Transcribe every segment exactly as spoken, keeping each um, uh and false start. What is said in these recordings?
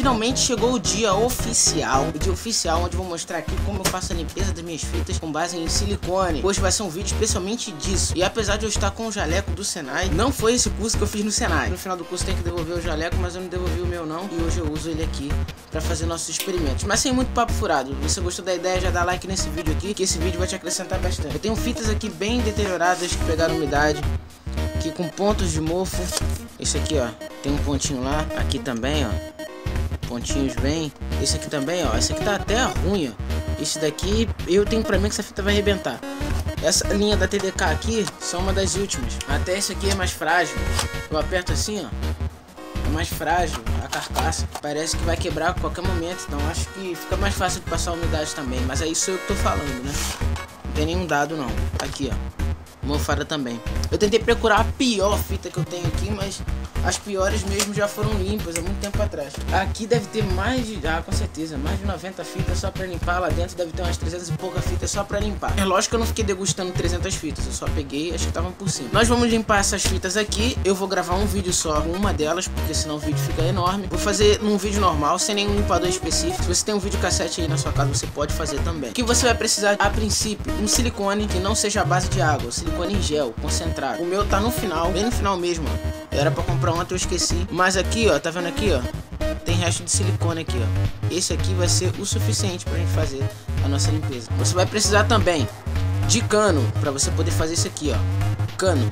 Finalmente chegou o dia oficial, o dia oficial onde eu vou mostrar aqui como eu faço a limpeza das minhas fitas com base em silicone. Hoje vai ser um vídeo especialmente disso. E apesar de eu estar com o jaleco do Senai, não foi esse curso que eu fiz no Senai. No final do curso tem que devolver o jaleco, mas eu não devolvi o meu não. E hoje eu uso ele aqui pra fazer nossos experimentos, mas sem muito papo furado. Se você gostou da ideia, já dá like nesse vídeo aqui, que esse vídeo vai te acrescentar bastante. Eu tenho fitas aqui bem deterioradas que pegaram umidade, aqui com pontos de mofo. Esse aqui ó, tem um pontinho lá, aqui também ó, pontinhos bem, esse aqui também ó, esse aqui tá até ruim ó, esse daqui eu tenho pra mim que essa fita vai arrebentar. Essa linha da T D K aqui são uma das últimas, até esse aqui é mais frágil, eu aperto assim ó, é mais frágil a carcaça, parece que vai quebrar a qualquer momento, então acho que fica mais fácil de passar a umidade também, mas é isso eu que tô falando, né, não tem nenhum dado não. Aqui ó, mofada também, eu tentei procurar a pior fita que eu tenho aqui, mas as piores mesmo já foram limpas há muito tempo atrás. Aqui deve ter mais de... Ah, com certeza. Mais de noventa fitas só pra limpar. Lá dentro deve ter umas trezentas e pouca fitas só pra limpar. É lógico que eu não fiquei degustando trezentas fitas. Eu só peguei as que estavam por cima. Nós vamos limpar essas fitas aqui. Eu vou gravar um vídeo só com uma delas, porque senão o vídeo fica enorme. Vou fazer num vídeo normal, sem nenhum limpador específico. Se você tem um videocassete aí na sua casa, você pode fazer também. O que você vai precisar, a princípio, um silicone que não seja a base de água. Silicone em gel, concentrado. O meu tá no final, bem no final mesmo. Era pra comprar ontem, eu esqueci. Mas aqui, ó, tá vendo aqui, ó? Tem resto de silicone aqui, ó. Esse aqui vai ser o suficiente pra gente fazer a nossa limpeza. Você vai precisar também de cano pra você poder fazer isso aqui, ó. Cano.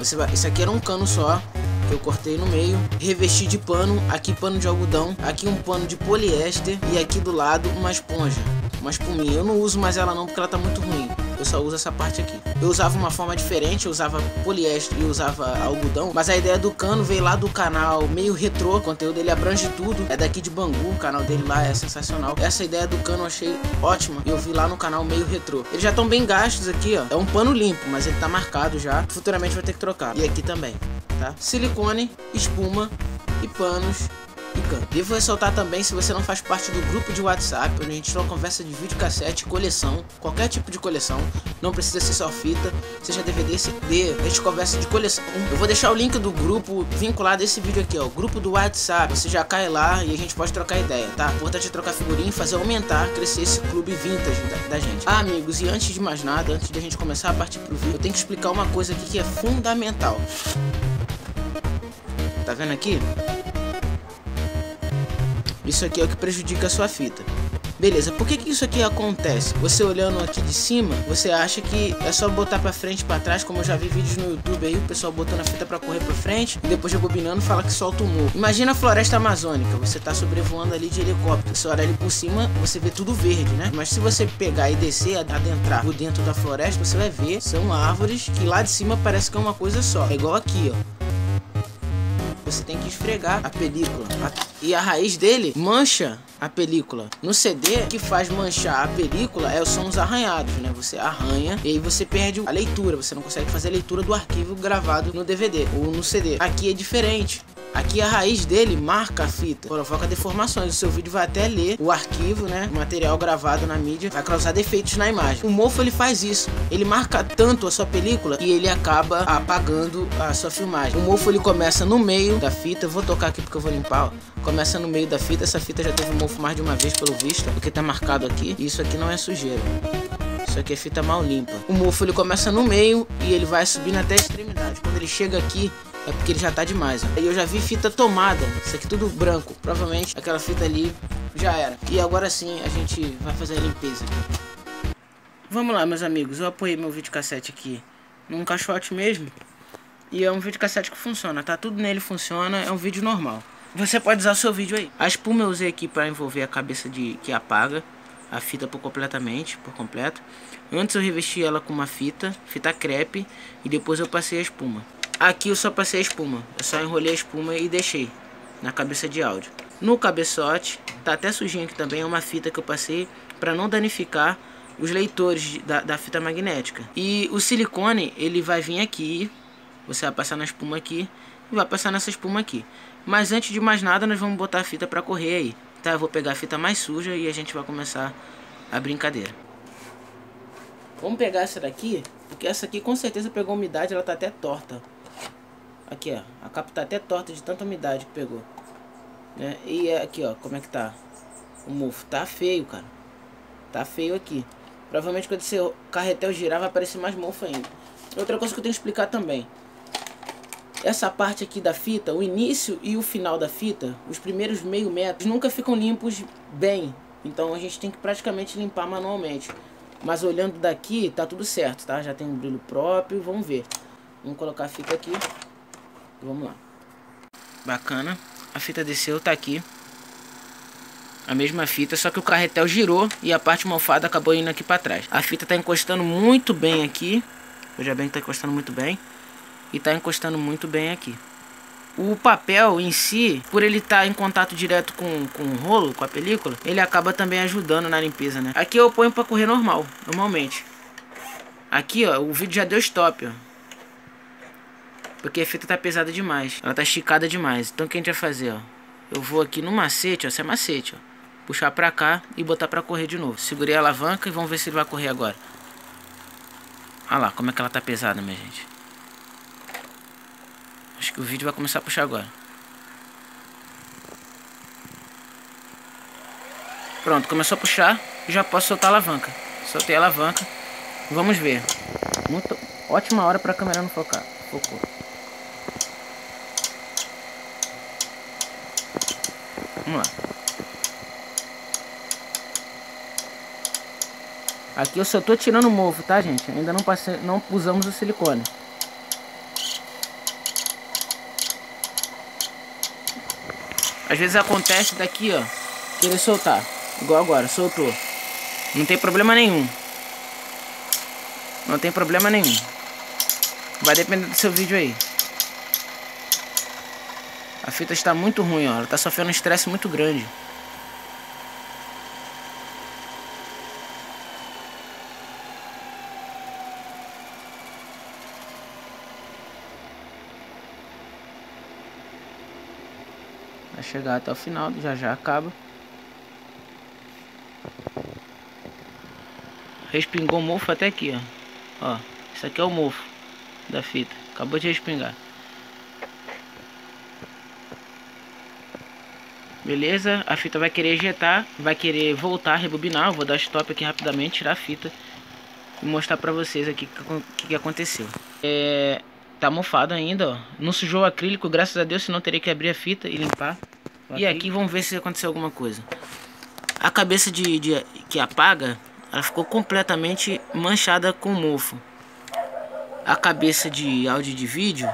Você vai... Isso aqui era um cano só, que eu cortei no meio, revesti de pano. Aqui pano de algodão, aqui um pano de poliéster e aqui do lado uma esponja, uma espuminha. Eu não uso mais ela não, porque ela tá muito ruim. Eu só uso essa parte aqui. Eu usava uma forma diferente, eu usava poliéster e usava algodão, mas a ideia do cano veio lá do canal Meio Retrô, o conteúdo dele abrange tudo, é daqui de Bangu, o canal dele lá é sensacional. Essa ideia do cano eu achei ótima, eu vi lá no canal Meio Retrô. Eles já estão bem gastos aqui, ó. É um pano limpo, mas ele tá marcado já, futuramente vou ter que trocar. E aqui também, tá? Silicone, espuma e panos. Devo ressaltar também, se você não faz parte do grupo de WhatsApp, onde a gente só conversa de videocassete, coleção, qualquer tipo de coleção, não precisa ser só fita, seja D V D, C D, a gente conversa de coleção. Eu vou deixar o link do grupo vinculado a esse vídeo aqui, ó, o grupo do WhatsApp, você já cai lá e a gente pode trocar ideia, tá? O importante é trocar figurinha e fazer aumentar, crescer esse clube vintage da, da gente. Ah, amigos, e antes de mais nada, antes de a gente começar a partir pro vídeo, eu tenho que explicar uma coisa aqui que é fundamental. Tá vendo aqui? Isso aqui é o que prejudica a sua fita. Beleza, por que que isso aqui acontece? Você olhando aqui de cima, você acha que é só botar pra frente, pra trás, como eu já vi vídeos no YouTube aí, o pessoal botando a fita pra correr pra frente, e depois rebobinando fala que solta o morro. Imagina a floresta amazônica, você tá sobrevoando ali de helicóptero, você olha ali por cima, você vê tudo verde, né? Mas se você pegar e descer, adentrar por dentro da floresta, você vai ver, são árvores que lá de cima parece que é uma coisa só. É igual aqui, ó. Você tem que esfregar a película a... e a raiz dele mancha a película. No C D, o que faz manchar a película é, são os arranhados, né? Você arranha e aí você perde a leitura, você não consegue fazer a leitura do arquivo gravado no D V D ou no C D. Aqui é diferente. Aqui a raiz dele marca a fita, provoca deformações, o seu vídeo vai até ler o arquivo, né, o material gravado na mídia, vai causar defeitos na imagem. O mofo ele faz isso, ele marca tanto a sua película que ele acaba apagando a sua filmagem. O mofo ele começa no meio da fita, eu vou tocar aqui porque eu vou limpar, ó. Começa no meio da fita, essa fita já teve mofo mais de uma vez pelo visto, porque tá marcado aqui, e isso aqui não é sujeira, isso aqui é fita mal limpa. O mofo ele começa no meio e ele vai subindo até a extremidade, quando ele chega aqui, é porque ele já tá demais, ó. E eu já vi fita tomada, isso aqui tudo branco. Provavelmente aquela fita ali já era. E agora sim a gente vai fazer a limpeza aqui. Vamos lá, meus amigos. Eu apoiei meu videocassete aqui num caixote mesmo. E é um videocassete que funciona, tá? Tudo nele funciona, é um vídeo normal. Você pode usar o seu vídeo aí. A espuma eu usei aqui pra envolver a cabeça de que apaga a fita por completamente, por completo. Antes eu revesti ela com uma fita, fita crepe. E depois eu passei a espuma. Aqui eu só passei a espuma, eu só enrolei a espuma e deixei na cabeça de áudio. No cabeçote, tá até sujinho aqui também, é uma fita que eu passei para não danificar os leitores da, da fita magnética. E o silicone, ele vai vir aqui, você vai passar na espuma aqui e vai passar nessa espuma aqui. Mas antes de mais nada, nós vamos botar a fita para correr aí, tá? Eu vou pegar a fita mais suja e a gente vai começar a brincadeira. Vamos pegar essa daqui, porque essa aqui com certeza pegou umidade, ela tá até torta. Aqui ó, a capa tá até torta de tanta umidade que pegou. né? E aqui, ó, como é que tá o mofo? Tá feio, cara. Tá feio aqui. Provavelmente quando esse carretel girar vai aparecer mais mofo ainda. Outra coisa que eu tenho que explicar também. Essa parte aqui da fita, o início e o final da fita, os primeiros meio metros, nunca ficam limpos bem. Então a gente tem que praticamente limpar manualmente. Mas olhando daqui, tá tudo certo, tá? Já tem um brilho próprio, vamos ver. Vamos colocar a fita aqui. Vamos lá. Bacana. A fita desceu, tá aqui. A mesma fita, só que o carretel girou e a parte mofada acabou indo aqui pra trás. A fita tá encostando muito bem aqui. Veja bem que tá encostando muito bem. E tá encostando muito bem aqui. O papel em si, por ele estar tá em contato direto com, com o rolo, com a película, ele acaba também ajudando na limpeza, né? Aqui eu ponho pra correr normal, normalmente. Aqui, ó, o vídeo já deu stop, ó. Porque a fita tá pesada demais, ela tá esticada demais. Então o que a gente vai fazer, ó? Eu vou aqui no macete, ó, esse é macete, ó. Puxar pra cá e botar pra correr de novo. Segurei a alavanca e vamos ver se ele vai correr agora. Olha lá, como é que ela tá pesada, minha gente. Acho que o vídeo vai começar a puxar agora. Pronto, começou a puxar. Já posso soltar a alavanca. Soltei a alavanca. Vamos ver. Muito, ótima hora para a câmera não focar. Focou. Vamos lá. Aqui eu só tô tirando o mofo, tá, gente? Ainda não, passei, não usamos o silicone. Às vezes acontece daqui, ó, querer soltar. Igual agora, soltou. Não tem problema nenhum. Não tem problema nenhum. Vai depender do seu vídeo aí. A fita está muito ruim, ó. Ela está sofrendo um estresse muito grande. Vai chegar até o final, já já acaba. Respingou o mofo até aqui, ó. Ó, isso aqui é o mofo da fita. Acabou de respingar. Beleza, a fita vai querer ejetar, vai querer voltar, rebobinar. Eu vou dar stop aqui rapidamente, tirar a fita e mostrar pra vocês aqui o que, que aconteceu. É... Tá mofado ainda, ó. Não sujou o acrílico, graças a Deus, senão teria que abrir a fita e limpar. E aqui vamos ver se aconteceu alguma coisa. A cabeça de, de que apaga, ela ficou completamente manchada com mofo. A cabeça de áudio e de vídeo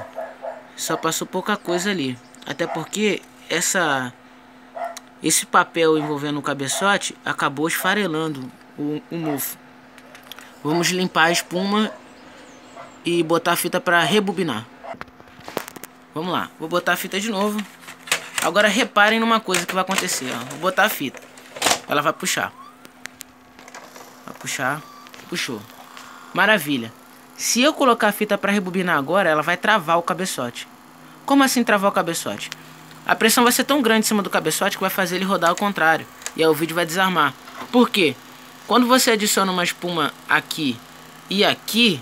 só passou pouca coisa ali. Até porque essa, esse papel envolvendo o cabeçote acabou esfarelando o, o mofo. Vamos limpar a espuma e botar a fita para rebobinar. Vamos lá, vou botar a fita de novo. Agora reparem numa coisa que vai acontecer, ó. Vou botar a fita. Ela vai puxar. Vai puxar. Puxou. Maravilha. Se eu colocar a fita para rebobinar agora, ela vai travar o cabeçote. Como assim travar o cabeçote? A pressão vai ser tão grande em cima do cabeçote que vai fazer ele rodar ao contrário. E aí o vídeo vai desarmar. Por quê? Quando você adiciona uma espuma aqui e aqui,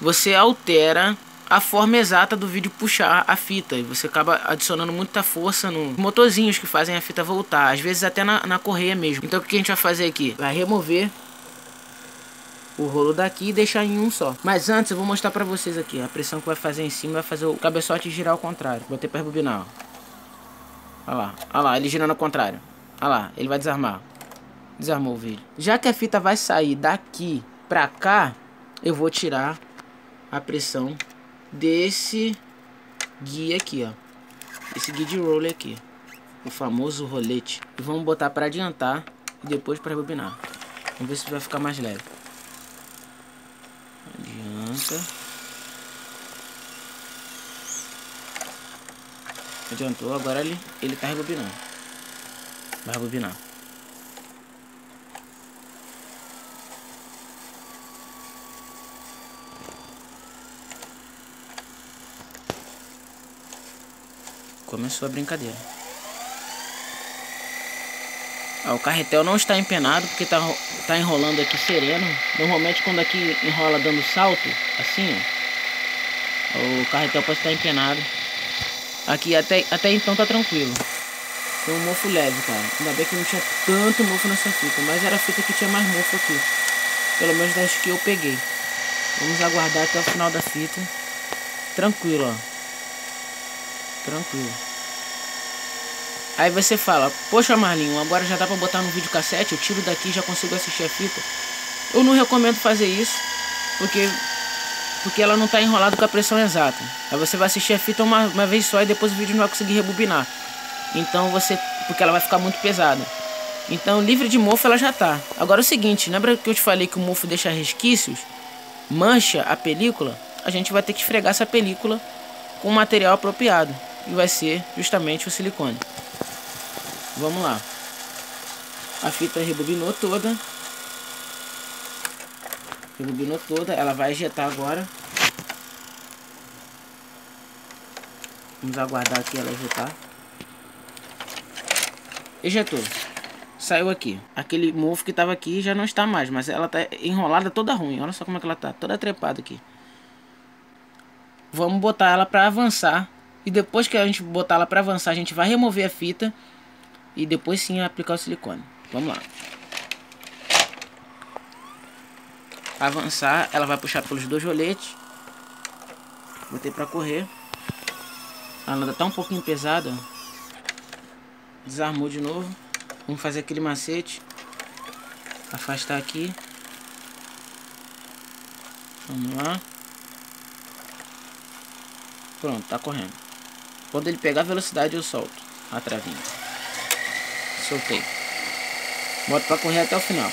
você altera a forma exata do vídeo puxar a fita. E você acaba adicionando muita força nos motorzinhos que fazem a fita voltar. Às vezes até na, na correia mesmo. Então o que a gente vai fazer aqui? Vai remover o rolo daqui e deixar em um só. Mas antes eu vou mostrar pra vocês aqui. A pressão que vai fazer em cima vai fazer o cabeçote girar ao contrário. Botei pra rebobinar, ó. Olha lá, olha lá, ele girando ao contrário. Olha lá, ele vai desarmar. Desarmou o vídeo. Já que a fita vai sair daqui pra cá, eu vou tirar a pressão desse guia aqui, ó. Esse guia de roller aqui. O famoso rolete. E vamos botar para adiantar e depois para rebobinar. Vamos ver se vai ficar mais leve. Adianta. Adiantou, agora ele, ele tá rebobinando. Vai rebobinar. Começou a brincadeira. Ah, o carretel não está empenado porque tá, tá enrolando aqui sereno. Normalmente quando aqui enrola dando salto, assim, ó, o carretel pode estar empenado. Aqui até, até então tá tranquilo. Tem um mofo leve, cara. Ainda bem que não tinha tanto mofo nessa fita, mas era a fita que tinha mais mofo aqui. Pelo menos das que eu peguei. Vamos aguardar até o final da fita. Tranquilo, ó. Tranquilo. Aí você fala, poxa Marlinho, agora já dá pra botar no videocassete, eu tiro daqui e já consigo assistir a fita. Eu não recomendo fazer isso, porque, porque ela não tá enrolada com a pressão exata. Aí você vai assistir a fita uma, uma vez só e depois o vídeo não vai conseguir rebobinar. Então você, porque ela vai ficar muito pesada. Então livre de mofo ela já tá. Agora é o seguinte, lembra que eu te falei que o mofo deixa resquícios? Mancha a película? A gente vai ter que esfregar essa película com o material apropriado. E vai ser justamente o silicone. Vamos lá. A fita rebobinou toda. Rebobinou toda, ela vai ejetar agora. Vamos aguardar aqui ela ejetar. Ejetou. Saiu aqui. Aquele mofo que tava aqui já não está mais, mas ela tá enrolada toda ruim. Olha só como é que ela tá, toda trepada aqui. Vamos botar ela pra avançar. E depois que a gente botar ela pra avançar, a gente vai remover a fita. E depois sim aplicar o silicone. Vamos lá. Avançar, ela vai puxar pelos dois roletes. Botei pra correr. Ela ainda tá um pouquinho pesada. Desarmou de novo. Vamos fazer aquele macete. Afastar aqui. Vamos lá. Pronto, tá correndo. Quando ele pegar a velocidade eu solto a travinha. Soltei. Boto pra correr até o final.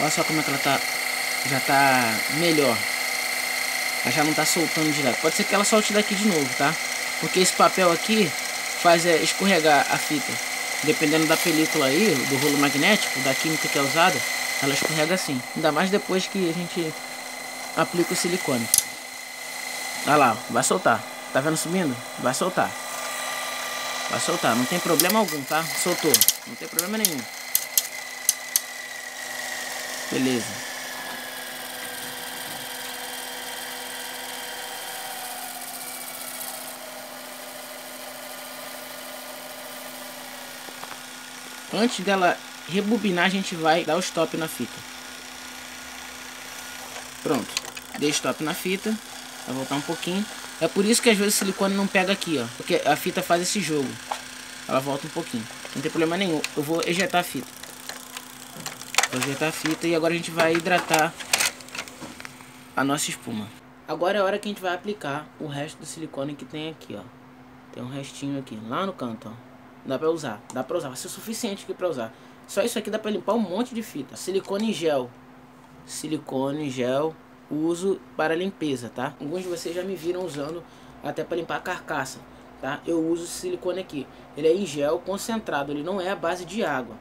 Olha só como é que ela tá. Já tá melhor. Ela já não tá soltando direto. Pode ser que ela solte daqui de novo, tá? Porque esse papel aqui faz é, escorregar a fita. Dependendo da película aí, do rolo magnético, da química que é usada, ela escorrega assim. Ainda mais depois que a gente aplica o silicone. Olha lá, vai soltar. Tá vendo subindo? Vai soltar. Vai soltar, não tem problema algum, tá? Soltou, não tem problema nenhum. Beleza. Antes dela rebobinar, a gente vai dar o stop na fita. Pronto. Dei stop na fita. Vai voltar um pouquinho. É por isso que às vezes o silicone não pega aqui, ó. Porque a fita faz esse jogo. Ela volta um pouquinho. Não tem problema nenhum. Eu vou ejetar a fita. Vou ejetar a fita e agora a gente vai hidratar a nossa espuma. Agora é a hora que a gente vai aplicar o resto do silicone que tem aqui, ó. Tem um restinho aqui, lá no canto, ó. Dá pra usar, dá pra usar, vai ser o suficiente aqui pra usar. Só isso aqui dá pra limpar um monte de fita. Silicone em gel. Silicone em gel, uso para limpeza, tá? Alguns de vocês já me viram usando até pra limpar a carcaça, tá? Eu uso esse silicone aqui. Ele é em gel concentrado, ele não é à base de água.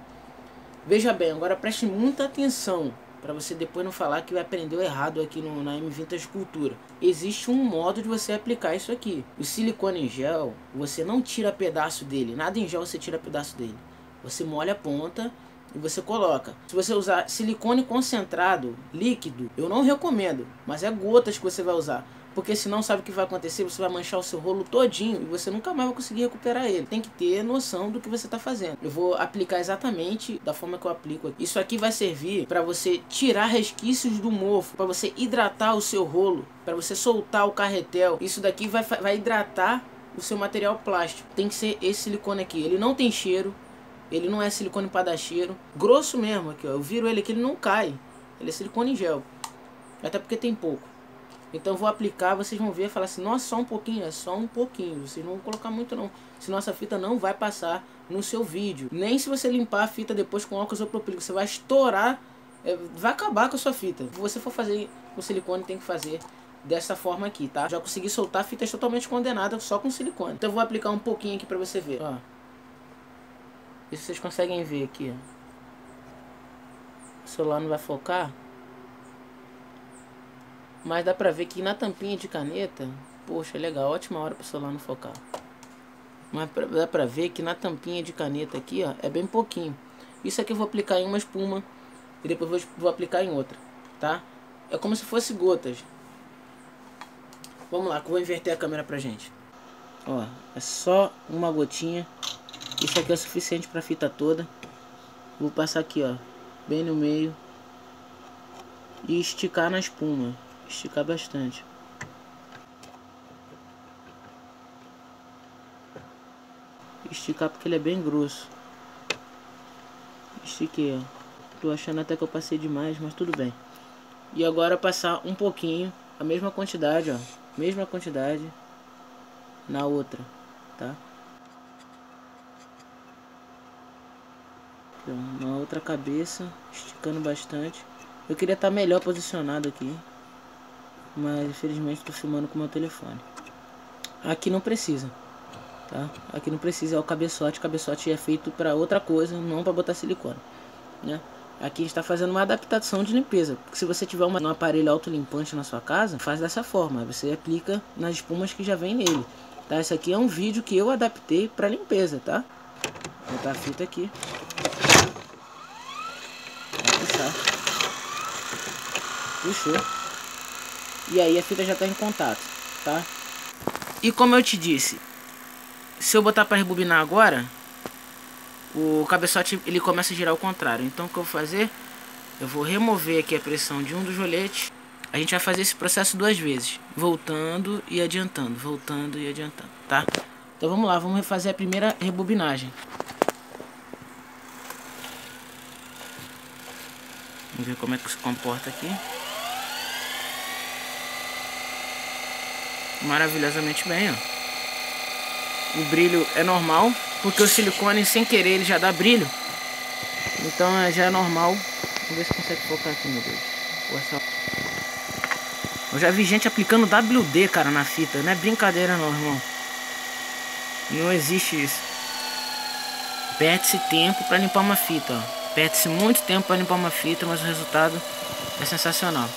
Veja bem, agora preste muita atenção pra você depois não falar que aprendeu errado aqui no, na Mvintage Cultura. Existe um modo de você aplicar isso aqui. O silicone em gel, você não tira pedaço dele. Nada em gel você tira pedaço dele. Você molha a ponta e você coloca. Se você usar silicone concentrado, líquido, eu não recomendo. Mas é gotas que você vai usar. Porque senão sabe o que vai acontecer? Você vai manchar o seu rolo todinho e você nunca mais vai conseguir recuperar ele. Tem que ter noção do que você está fazendo. Eu vou aplicar exatamente da forma que eu aplico aqui. Isso aqui vai servir para você tirar resquícios do mofo, para você hidratar o seu rolo, para você soltar o carretel. Isso daqui vai, vai hidratar o seu material plástico. Tem que ser esse silicone aqui. Ele não tem cheiro, ele não é silicone para dar cheiro. Grosso mesmo aqui, ó. Eu viro ele aqui, ele não cai. Ele é silicone em gel, até porque tem pouco. Então eu vou aplicar, vocês vão ver e falar assim, nossa, só um pouquinho, é só um pouquinho. Vocês não vão colocar muito não, senão essa fita não vai passar no seu vídeo. Nem se você limpar a fita depois com álcool isopropílico, você vai estourar, é, vai acabar com a sua fita. Se você for fazer o silicone, tem que fazer dessa forma aqui, tá? Já consegui soltar fitas totalmente condenadas só com silicone. Então eu vou aplicar um pouquinho aqui pra você ver, ó. Isso vocês conseguem ver aqui, ó. O celular não vai focar. Mas dá pra ver que na tampinha de caneta... Poxa, legal. Ótima hora pro celular não focar. Mas pra, dá pra ver que na tampinha de caneta aqui, ó... É bem pouquinho. Isso aqui eu vou aplicar em uma espuma. E depois vou, vou aplicar em outra. Tá? É como se fosse gotas. Vamos lá, que eu vou inverter a câmera pra gente. Ó, é só uma gotinha. Isso aqui é o suficiente pra fita toda. Vou passar aqui, ó, bem no meio. E esticar na espuma. Esticar bastante. Esticar porque ele é bem grosso. Estiquei, ó. Tô achando até que eu passei demais, mas tudo bem. E agora passar um pouquinho, a mesma quantidade, ó. Mesma quantidade na outra, tá? Então, na outra cabeça, esticando bastante. Eu queria estar melhor posicionado aqui, mas infelizmente estou filmando com meu telefone. Aqui não precisa, tá? Aqui não precisa, é o cabeçote. O cabeçote é feito para outra coisa, não para botar silicone, né? Aqui a gente está fazendo uma adaptação de limpeza. Porque se você tiver uma, um aparelho autolimpante na sua casa, faz dessa forma. Você aplica nas espumas que já vem nele. Tá? Esse aqui é um vídeo que eu adaptei para limpeza, tá? Vou botar a fita aqui. Vai puxar. Puxou. E aí a fita já está em contato, tá? E como eu te disse, se eu botar para rebobinar agora, o cabeçote ele começa a girar ao contrário. Então o que eu vou fazer, eu vou remover aqui a pressão de um dos roletes. A gente vai fazer esse processo duas vezes, voltando e adiantando, voltando e adiantando, tá? Então vamos lá, vamos refazer a primeira rebobinagem. Vamos ver como é que se comporta aqui. Maravilhosamente bem, ó. O brilho é normal, porque o silicone, sem querer, ele já dá brilho. Então já é normal. Vamos ver se consegue focar aqui, meu Deus. Eu já vi gente aplicando W D, cara, na fita. Não é brincadeira não, irmão. Não existe isso. Perde-se tempo pra limpar uma fita, ó. Perde-se muito tempo pra limpar uma fita, mas o resultado é sensacional.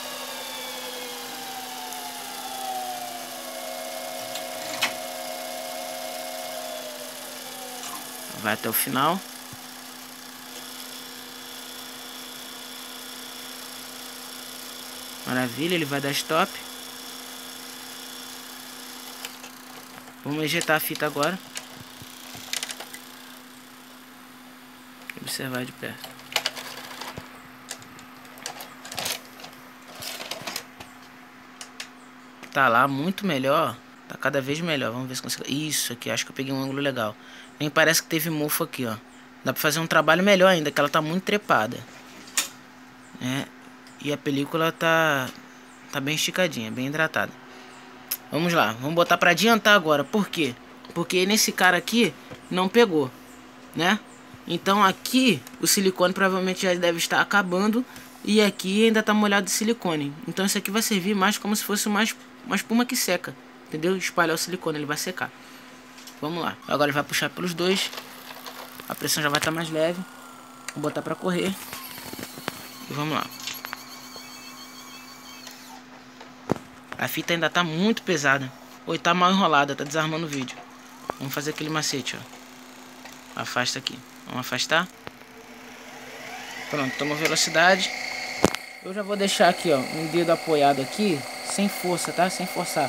Vai até o final. Maravilha, ele vai dar stop. Vamos injetar a fita agora. Observar de perto. Tá lá, muito melhor. Tá cada vez melhor. Vamos ver se consigo. Isso aqui, acho que eu peguei um ângulo legal. Nem parece que teve mofo aqui, ó. Dá pra fazer um trabalho melhor ainda, que ela tá muito trepada, né? E a película tá, tá bem esticadinha, bem hidratada. Vamos lá, vamos botar pra adiantar agora. Por quê? Porque nesse cara aqui não pegou, né? Então aqui o silicone provavelmente já deve estar acabando. E aqui ainda tá molhado de silicone. Então isso aqui vai servir mais como se fosse uma, uma espuma que seca, entendeu? Espalhar o silicone, ele vai secar. Vamos lá, agora ele vai puxar pelos dois. A pressão já vai estar mais leve. Vou botar pra correr. E vamos lá. A fita ainda tá muito pesada. Ou tá mal enrolada, tá desarmando o vídeo. Vamos fazer aquele macete, ó. Afasta aqui, vamos afastar. Pronto, toma velocidade. Eu já vou deixar aqui, ó, um dedo apoiado aqui. Sem força, tá? Sem forçar,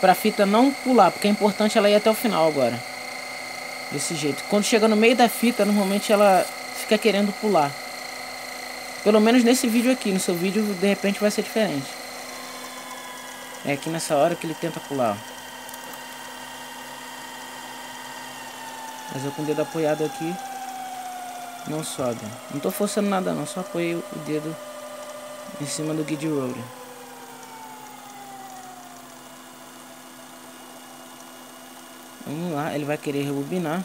pra fita não pular, porque é importante ela ir até o final agora. Desse jeito. Quando chega no meio da fita, normalmente ela fica querendo pular. Pelo menos nesse vídeo aqui. No seu vídeo, de repente, vai ser diferente. É aqui nessa hora que ele tenta pular, ó. Mas eu com o dedo apoiado aqui, não sobe. Não tô forçando nada não, só apoiei o dedo em cima do guide roller. Vamos lá, ele vai querer rebobinar.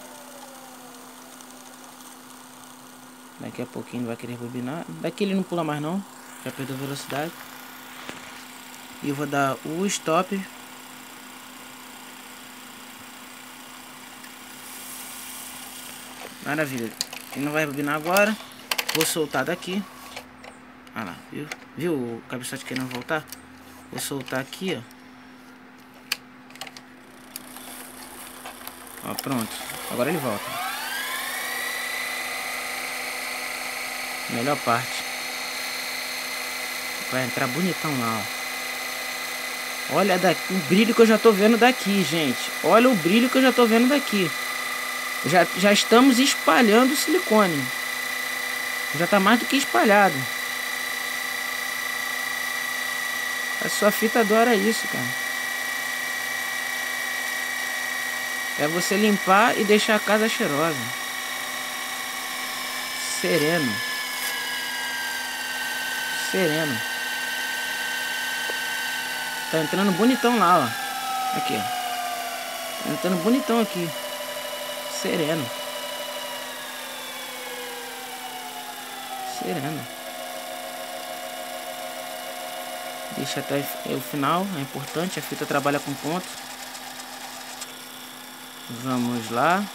Daqui a pouquinho ele vai querer rebobinar. Daqui ele não pula mais não, já perdeu velocidade. E eu vou dar o stop. Maravilha, ele não vai rebobinar agora. Vou soltar daqui. Ah lá, viu? Viu o cabeçote querendo voltar? Vou soltar aqui, ó. Ó, pronto, agora ele volta. Melhor parte. Vai entrar bonitão lá, ó. Olha daqui, o brilho que eu já tô vendo daqui, gente. Olha o brilho que eu já tô vendo daqui. Já, já estamos espalhando o silicone. Já tá mais do que espalhado. A sua fita adora isso, cara. É você limpar e deixar a casa cheirosa. Sereno. Sereno. Tá entrando bonitão lá, ó. Aqui, ó. Tá entrando bonitão aqui. Sereno. Sereno. Deixa até o final. É importante. A fita trabalha com ponto. Vamos lá.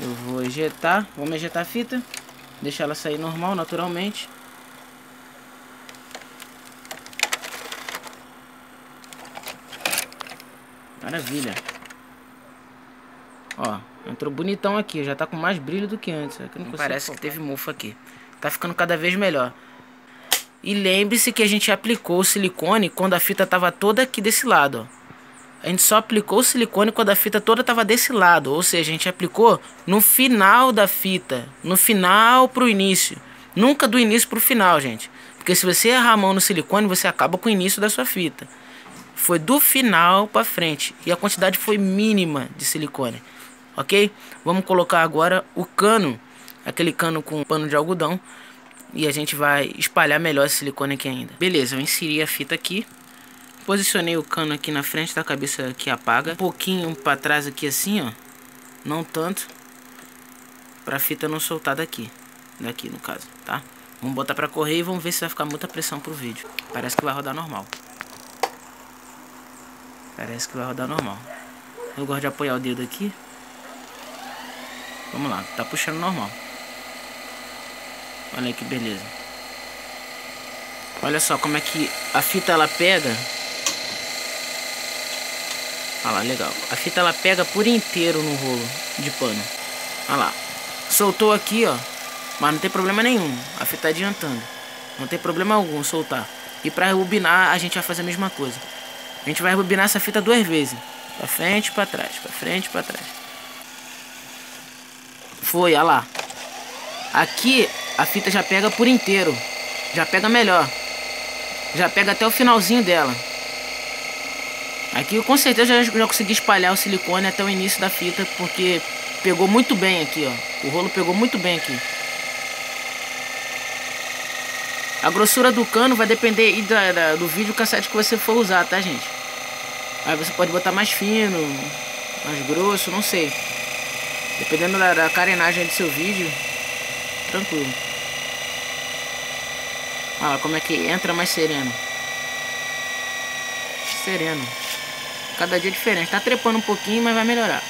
Eu vou ejetar. Vamos ejetar a fita. Deixar ela sair normal, naturalmente. Maravilha. Ó, entrou bonitão aqui. Já tá com mais brilho do que antes. Aqui não não parece focar. Que teve mofo aqui. Tá ficando cada vez melhor. E lembre-se que a gente aplicou o silicone quando a fita estava toda aqui desse lado. Ó. A gente só aplicou o silicone quando a fita toda estava desse lado. Ou seja, a gente aplicou no final da fita. No final pro início. Nunca do início pro final, gente. Porque se você errar a mão no silicone, você acaba com o início da sua fita. Foi do final para frente. E a quantidade foi mínima de silicone. Ok? Vamos colocar agora o cano. Aquele cano com pano de algodão. E a gente vai espalhar melhor esse silicone aqui ainda. Beleza, eu inseri a fita aqui. Posicionei o cano aqui na frente da cabeça que apaga. Um pouquinho pra trás aqui assim, ó. Não tanto. Pra fita não soltar daqui. Daqui no caso, tá? Vamos botar pra correr e vamos ver se vai ficar muita pressão pro vídeo. Parece que vai rodar normal. Parece que vai rodar normal. Eu gosto de apoiar o dedo aqui. Vamos lá, tá puxando normal. Olha que beleza. Olha só como é que a fita ela pega. Olha lá, legal. A fita ela pega por inteiro no rolo de pano. Olha lá. Soltou aqui, ó. Mas não tem problema nenhum. A fita tá adiantando. Não tem problema algum soltar. E pra rebobinar a gente vai fazer a mesma coisa. A gente vai rebobinar essa fita duas vezes. Pra frente e pra trás. Pra frente e pra trás. Foi, olha lá. Aqui... a fita já pega por inteiro. Já pega melhor. Já pega até o finalzinho dela. Aqui eu com certeza já, já consegui espalhar o silicone até o início da fita. Porque pegou muito bem aqui, ó. O rolo pegou muito bem aqui. A grossura do cano vai depender aí da, da, do vídeo cassete que você for usar, tá, gente? Aí você pode botar mais fino, mais grosso, não sei. Dependendo da, da carenagem do seu vídeo. Tranquilo. Olha como é que entra mais sereno. Sereno. Cada dia é diferente. Tá trepando um pouquinho, mas vai melhorar.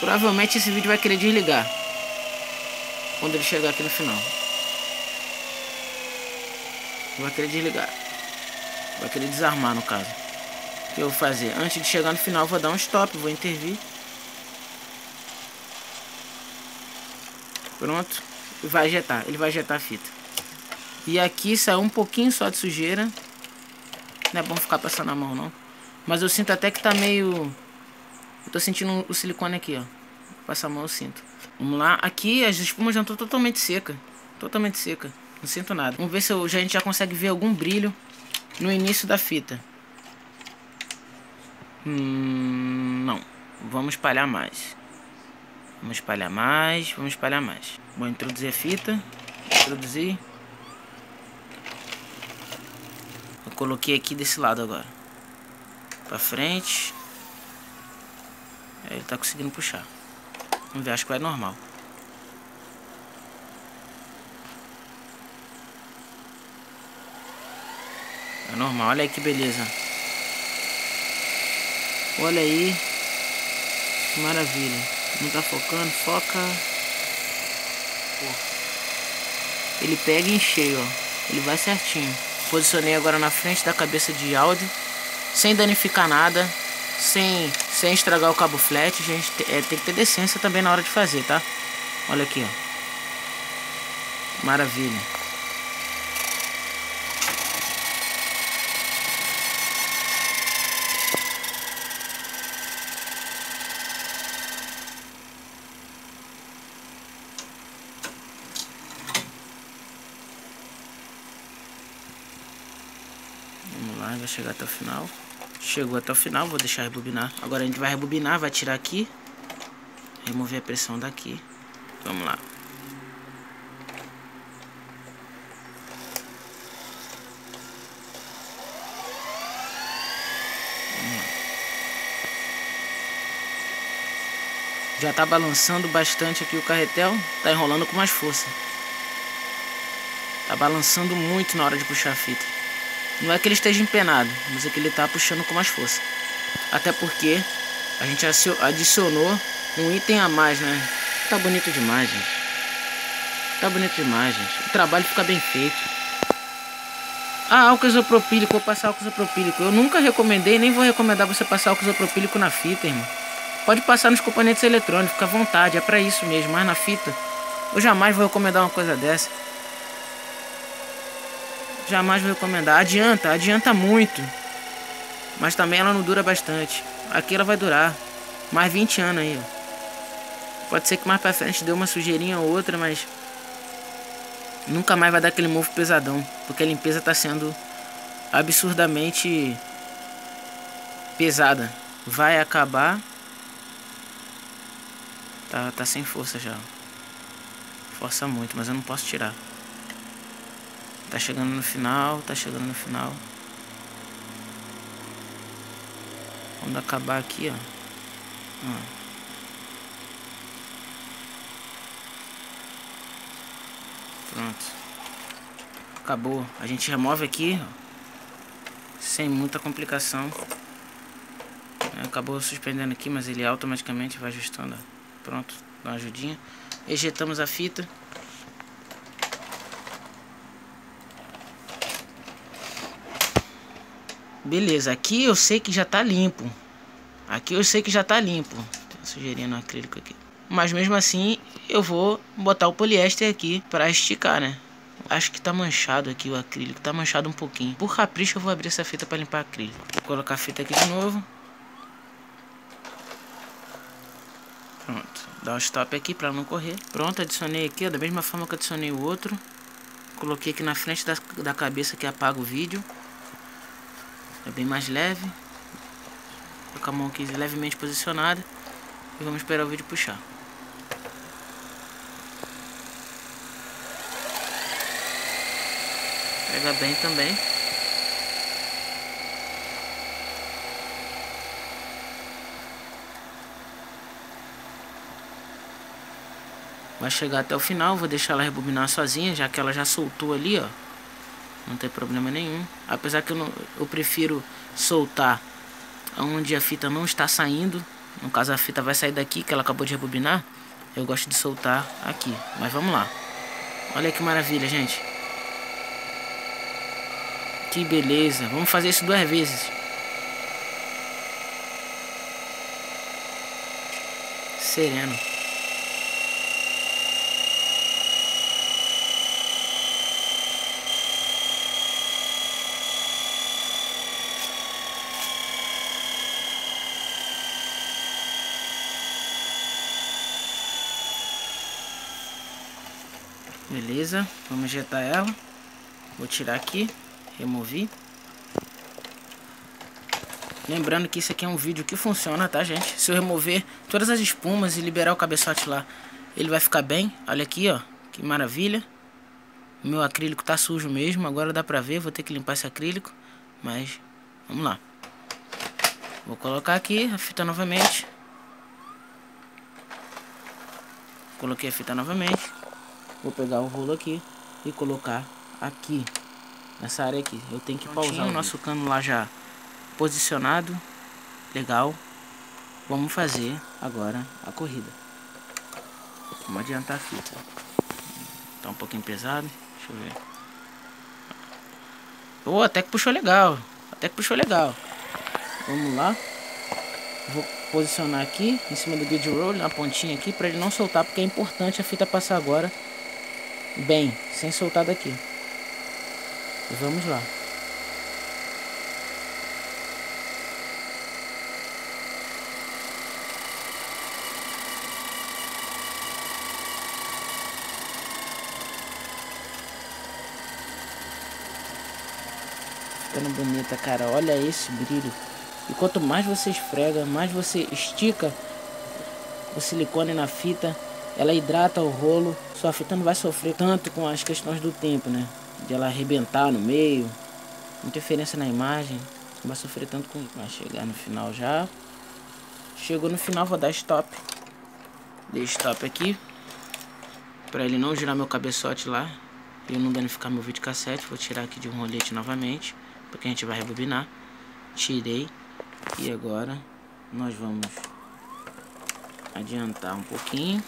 Provavelmente esse vídeo vai querer desligar quando ele chegar aqui no final. Vai querer desligar. Vai querer desarmar, no caso. O que eu vou fazer? Antes de chegar no final, vou dar um stop. Vou intervir. Pronto, vai ejetar, ele vai ejetar a fita. E aqui saiu um pouquinho só de sujeira. Não é bom ficar passando a mão, não. Mas eu sinto até que tá meio... eu tô sentindo o silicone aqui, ó. Passar a mão eu sinto. Vamos lá, aqui as espumas já estão totalmente seca. Totalmente seca, não sinto nada. Vamos ver se eu, já, a gente já consegue ver algum brilho no início da fita. Hum, não, vamos espalhar mais. Vamos espalhar mais, vamos espalhar mais. Vou introduzir a fita. Introduzir. Eu coloquei aqui desse lado agora. Pra frente. Aí ele tá conseguindo puxar. Vamos ver, acho que vai normal. É normal, olha aí que beleza. Olha aí. Que maravilha. Não tá focando, foca. Pô. Ele pega em cheio, ó. Ele vai certinho. Posicionei agora na frente da cabeça de áudio. Sem danificar nada. Sem, sem estragar o cabo flat. Gente, é, tem que ter decência também na hora de fazer, tá? Olha aqui, ó. Maravilha. Vamos lá, vai chegar até o final. Chegou até o final, vou deixar rebobinar. Agora a gente vai rebobinar, vai tirar aqui, remover a pressão daqui. Vamos lá. Já tá balançando bastante aqui o carretel, tá enrolando com mais força. Tá balançando muito na hora de puxar a fita. Não é que ele esteja empenado, mas é que ele tá puxando com mais força. Até porque a gente adicionou um item a mais, né? Tá bonito demais, gente. Tá bonito demais, gente. O trabalho fica bem feito. Ah, álcool isopropílico, vou passar álcool isopropílico. Eu nunca recomendei, nem vou recomendar você passar álcool isopropílico na fita, irmão. Pode passar nos componentes eletrônicos, fica à vontade, é pra isso mesmo, mas na fita eu jamais vou recomendar uma coisa dessa. Jamais vou recomendar, adianta, adianta muito. Mas também ela não dura bastante. Aqui ela vai durar mais vinte anos aí, ó. Pode ser que mais pra frente dê uma sujeirinha ou outra, mas nunca mais vai dar aquele mofo pesadão, porque a limpeza tá sendo absurdamente pesada. Vai acabar. Tá, tá sem força já. Força muito, mas eu não posso tirar. Tá chegando no final, tá chegando no final. Quando acabar aqui, ó. ó. Pronto. Acabou. A gente remove aqui, ó. Sem muita complicação. Acabou suspendendo aqui, mas ele automaticamente vai ajustando, ó. Pronto, dá uma ajudinha. Ejetamos a fita. Beleza, aqui eu sei que já tá limpo. Aqui eu sei que já tá limpo. Tem uma sujeirinha no acrílico aqui. Mas mesmo assim, eu vou botar o poliéster aqui pra esticar, né? Acho que tá manchado aqui o acrílico. Tá manchado um pouquinho. Por capricho, eu vou abrir essa fita pra limpar acrílico. Vou colocar a fita aqui de novo. Pronto, dá um stop aqui pra não correr. Pronto, adicionei aqui, ó, da mesma forma que adicionei o outro. Coloquei aqui na frente da, da cabeça que apaga o vídeo. É bem mais leve. Colocar a mão aqui levemente posicionada. E vamos esperar o vídeo puxar. Pega bem também. Vai chegar até o final, vou deixar ela rebobinar sozinha, já que ela já soltou ali, ó. Não tem problema nenhum. Apesar que eu, não, eu prefiro soltar onde a fita não está saindo. No caso, a fita vai sair daqui, que ela acabou de rebobinar. Eu gosto de soltar aqui. Mas vamos lá. Olha que maravilha, gente. Que beleza. Vamos fazer isso duas vezes. Sereno. Beleza, vamos injetar ela. Vou tirar aqui, removi. Lembrando que isso aqui é um vídeo que funciona, tá, gente? Se eu remover todas as espumas e liberar o cabeçote lá, ele vai ficar bem. Olha aqui, ó, que maravilha. Meu acrílico tá sujo mesmo, agora dá pra ver, vou ter que limpar esse acrílico. Mas, vamos lá. Vou colocar aqui a fita novamente. Coloquei a fita novamente. Vou pegar o rolo aqui e colocar aqui, nessa área aqui. Eu tenho que Prontinho, pausar o nosso cano lá já posicionado. Legal. Vamos fazer agora a corrida. Vamos adiantar a fita. Tá um pouquinho pesado. Deixa eu ver. Pô, oh, até que puxou legal. Até que puxou legal. Vamos lá. Vou posicionar aqui em cima do grid roll, na pontinha aqui, pra ele não soltar, porque é importante a fita passar agora bem, sem soltar daqui. E vamos lá. Ficando bonita, cara. Olha esse brilho. E quanto mais você esfrega, mais você estica o silicone na fita, ela hidrata o rolo. Sua fita não vai sofrer tanto com as questões do tempo, né? De ela arrebentar no meio, interferência na imagem. Não vai sofrer tanto com isso. Vai chegar no final já. Chegou no final, vou dar stop. Dei stop aqui, pra ele não girar meu cabeçote lá e não danificar meu videocassete. Vou tirar aqui de um rolete novamente, porque a gente vai rebobinar. Tirei. E agora nós vamos adiantar um pouquinho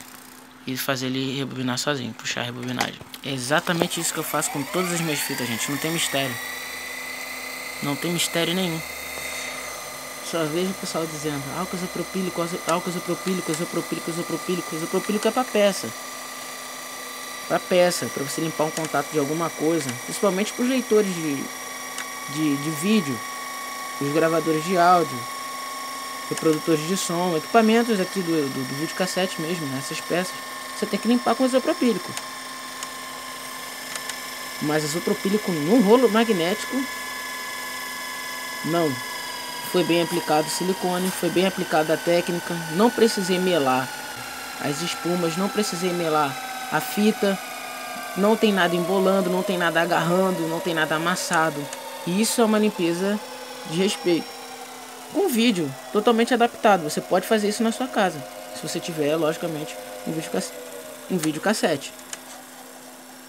e fazer ele rebobinar sozinho, puxar a rebobinagem. É exatamente isso que eu faço com todas as minhas fitas, gente. Não tem mistério. Não tem mistério nenhum. Só vejo o pessoal dizendo álcool isopropílico, álcool isopropílico, isopropílico, isopropílico. Isopropílico é pra peça. Pra peça, pra você limpar um contato de alguma coisa. Principalmente pros leitores de, de, de vídeo, os gravadores de áudio, reprodutores de som, equipamentos aqui do, do, do videocassete mesmo, né? Essas peças você tem que limpar com isopropílico. Mas isopropílico num rolo magnético não. Foi bem aplicado o silicone, foi bem aplicada a técnica, não precisei melar as espumas, não precisei melar a fita, não tem nada embolando, não tem nada agarrando, não tem nada amassado. E isso é uma limpeza de respeito. Um vídeo totalmente adaptado. Você pode fazer isso na sua casa, se você tiver, logicamente, um vídeo cassete. Um vídeo cassete.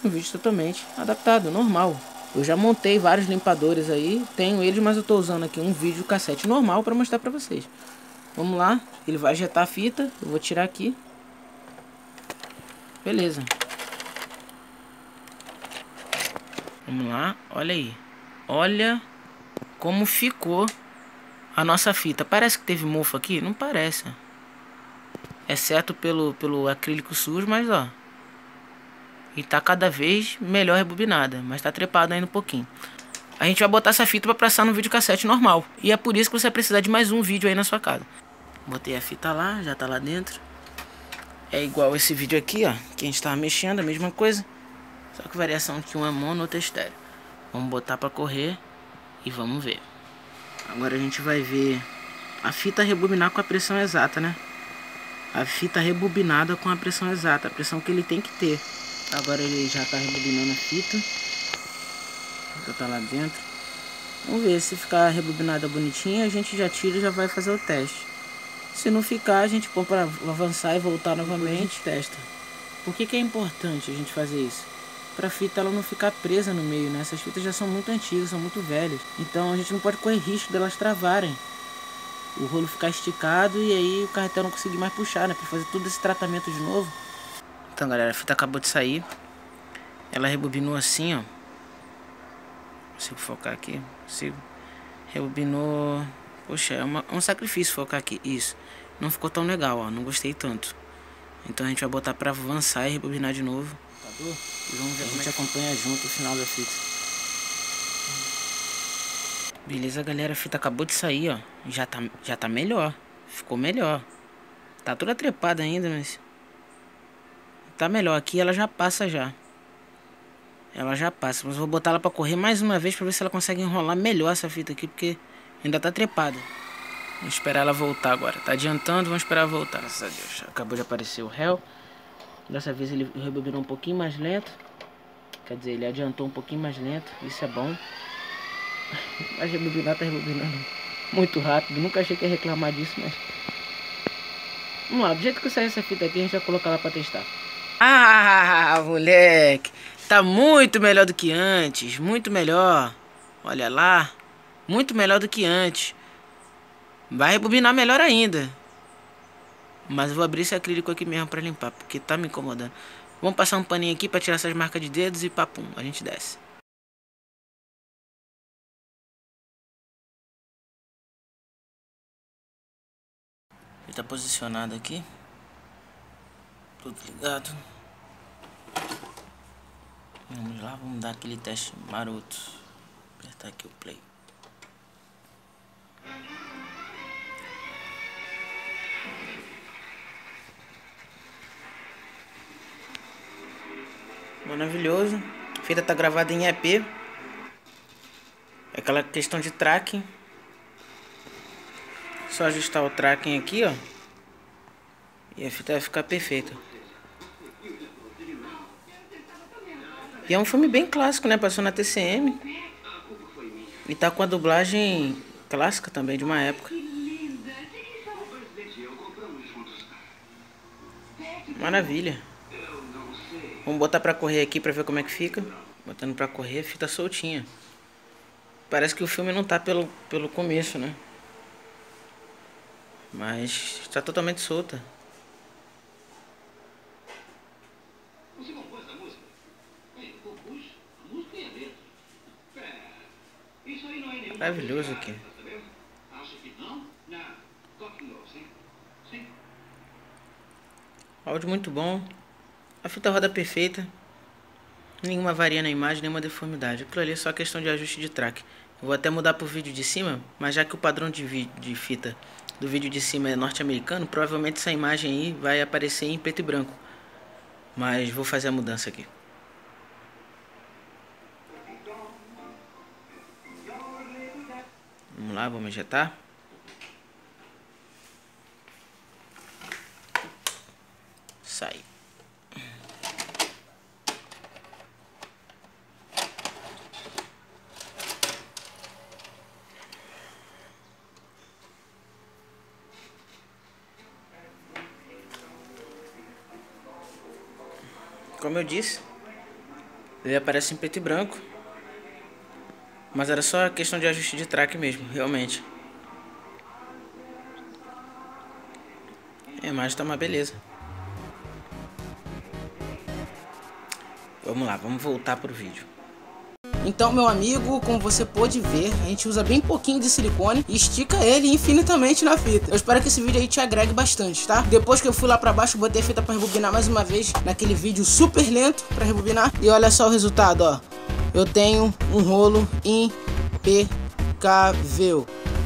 Um vídeo totalmente adaptado, normal. Eu já montei vários limpadores aí, tenho eles, mas eu tô usando aqui um vídeo cassete normal para mostrar para vocês. Vamos lá, ele vai ejetar a fita, eu vou tirar aqui. Beleza. Vamos lá, olha aí. Olha como ficou a nossa fita. Parece que teve mofo aqui? Não parece. Exceto pelo, pelo acrílico sujo, mas ó. E tá cada vez melhor rebobinada, mas tá trepada ainda um pouquinho. A gente vai botar essa fita pra passar no videocassete normal. E é por isso que você vai precisar de mais um vídeo aí na sua casa. Botei a fita lá, já tá lá dentro. É igual esse vídeo aqui, ó, que a gente tava mexendo, a mesma coisa. Só que variação que uma é mono, outra é estéreo. Vamos botar pra correr. E vamos ver. Agora a gente vai ver a fita rebobinar com a pressão exata, né? A fita rebobinada com a pressão exata, a pressão que ele tem que ter. Agora ele já tá rebobinando a fita. Já tá lá dentro. Vamos ver se ficar rebobinada bonitinha, a gente já tira e já vai fazer o teste. Se não ficar, a gente põe pra avançar e voltar novamente. A gente testa. Por que que é importante a gente fazer isso? Pra fita ela não ficar presa no meio, né? Essas fitas já são muito antigas, são muito velhas. Então a gente não pode correr risco delas travarem. O rolo ficar esticado e aí o carretel não conseguir mais puxar, né? Pra fazer todo esse tratamento de novo. Então galera, a fita acabou de sair. Ela rebobinou assim, ó. Consigo focar aqui? Consigo. Rebobinou. Poxa, é uma, um sacrifício focar aqui. Isso. Não ficou tão legal, ó. Não gostei tanto. Então a gente vai botar pra avançar e rebobinar de novo. E vamos ver, a gente acompanha junto o final da fita. Beleza galera, a fita acabou de sair, ó. Já tá, já tá melhor. Ficou melhor. Tá toda trepada ainda, mas tá melhor. Aqui ela já passa já. Ela já passa, mas vou botar ela pra correr mais uma vez pra ver se ela consegue enrolar melhor essa fita aqui, porque ainda tá trepada. Vamos esperar ela voltar agora. Tá adiantando, vamos esperar ela voltar. Graças a Deus, acabou de aparecer o réu. Dessa vez ele rebobinou um pouquinho mais lento. Quer dizer, ele adiantou um pouquinho mais lento. Isso é bom. Mas rebobinar tá rebobinando muito rápido. Nunca achei que ia reclamar disso, mas... Vamos lá, do jeito que sair essa fita aqui, a gente vai colocar ela pra testar. Ah, moleque! Tá muito melhor do que antes. Muito melhor. Olha lá. Muito melhor do que antes. Vai rebobinar melhor ainda. Mas eu vou abrir esse acrílico aqui mesmo pra limpar, porque tá me incomodando. Vamos passar um paninho aqui pra tirar essas marcas de dedos e papum, a gente desce. Ele tá posicionado aqui. Tudo ligado. Vamos lá, vamos dar aquele teste maroto. Apertar aqui o play. Maravilhoso. A fita tá gravada em E P. É aquela questão de tracking. Só ajustar o tracking aqui, ó. E a fita vai ficar perfeita. E é um filme bem clássico, né? Passou na T C M. E tá com a dublagem clássica também, de uma época. Maravilha. Vamos botar pra correr aqui pra ver como é que fica. Botando pra correr, fita soltinha. Parece que o filme não tá pelo, pelo começo, né? Mas tá totalmente solta. Maravilhoso aqui. Áudio muito bom. A fita roda perfeita. Nenhuma varia na imagem, nenhuma deformidade. Aquilo ali é só questão de ajuste de track. Eu vou até mudar pro vídeo de cima, mas já que o padrão de, de fita do vídeo de cima é norte-americano, provavelmente essa imagem aí vai aparecer em preto e branco. Mas vou fazer a mudança aqui. Vamos lá, vamos injetar. Sai. Como eu disse, ele aparece em preto e branco, mas era só questão de ajuste de track mesmo, realmente. A imagem tá uma beleza. Vamos lá, vamos voltar pro vídeo. Então, meu amigo, como você pôde ver, a gente usa bem pouquinho de silicone e estica ele infinitamente na fita. Eu espero que esse vídeo aí te agregue bastante, tá? Depois que eu fui lá pra baixo, botei a fita pra rebobinar mais uma vez, naquele vídeo super lento pra rebobinar. E olha só o resultado, ó. Eu tenho um rolo impecável.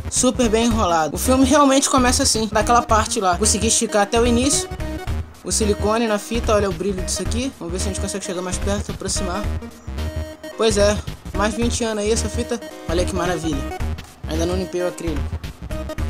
Super bem enrolado. O filme realmente começa assim, daquela parte lá. Consegui esticar até o início. O silicone na fita, olha o brilho disso aqui. Vamos ver se a gente consegue chegar mais perto, aproximar. Pois é, mais vinte anos aí essa fita. Olha que maravilha. Ainda não limpei o acrílico.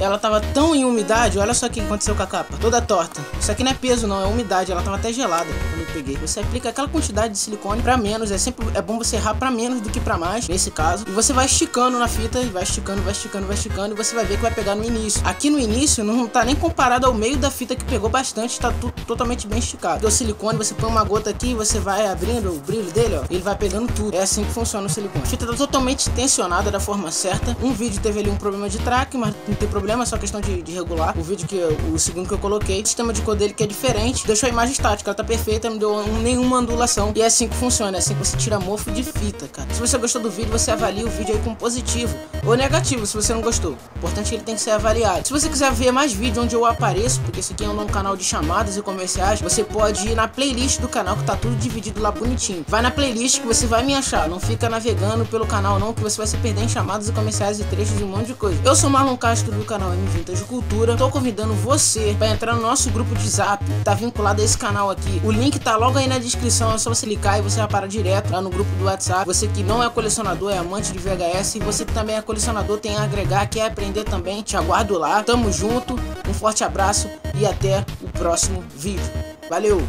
Ela tava tão em umidade, olha só o que aconteceu com a capa. Toda torta. Isso aqui não é peso não, é umidade. Ela tava até gelada quando eu peguei. Você aplica aquela quantidade de silicone pra menos. É sempre é bom você errar pra menos do que pra mais, nesse caso. E você vai esticando na fita, vai esticando, vai esticando, vai esticando. E você vai ver que vai pegar no início. Aqui no início não tá nem comparado ao meio da fita que pegou bastante. Tá tudo totalmente bem esticado. O silicone, você põe uma gota aqui e você vai abrindo o brilho dele, ó. Ele vai pegando tudo. É assim que funciona o silicone. A fita tá totalmente tensionada da forma certa. Um vídeo teve ali um problema de track, mas não tem problema. É só questão de, de regular. O vídeo que eu, o segundo que eu coloquei, o sistema de cor dele que é diferente, deixou a imagem estática, ela tá perfeita, não deu nenhuma ondulação. E é assim que funciona, é assim que você tira mofo de fita, cara. Se você gostou do vídeo, você avalia o vídeo aí com positivo ou negativo, se você não gostou. O importante é que ele tem que ser avaliado. Se você quiser ver mais vídeos onde eu apareço, porque esse aqui é um canal de chamadas e comerciais, você pode ir na playlist do canal, que tá tudo dividido lá bonitinho. Vai na playlist que você vai me achar, não fica navegando pelo canal não, que você vai se perder em chamadas e comerciais e trechos e um monte de coisa. Eu sou Marlon Castro do canal canal Mvintage Cultura. Tô convidando você para entrar no nosso grupo de Zap, tá vinculado a esse canal aqui. O link tá logo aí na descrição, é só você clicar e você vai parar direto lá no grupo do WhatsApp. Você que não é colecionador, é amante de V H S, e você que também é colecionador, tem a agregar, quer aprender também, te aguardo lá. Tamo junto, um forte abraço e até o próximo vídeo. Valeu!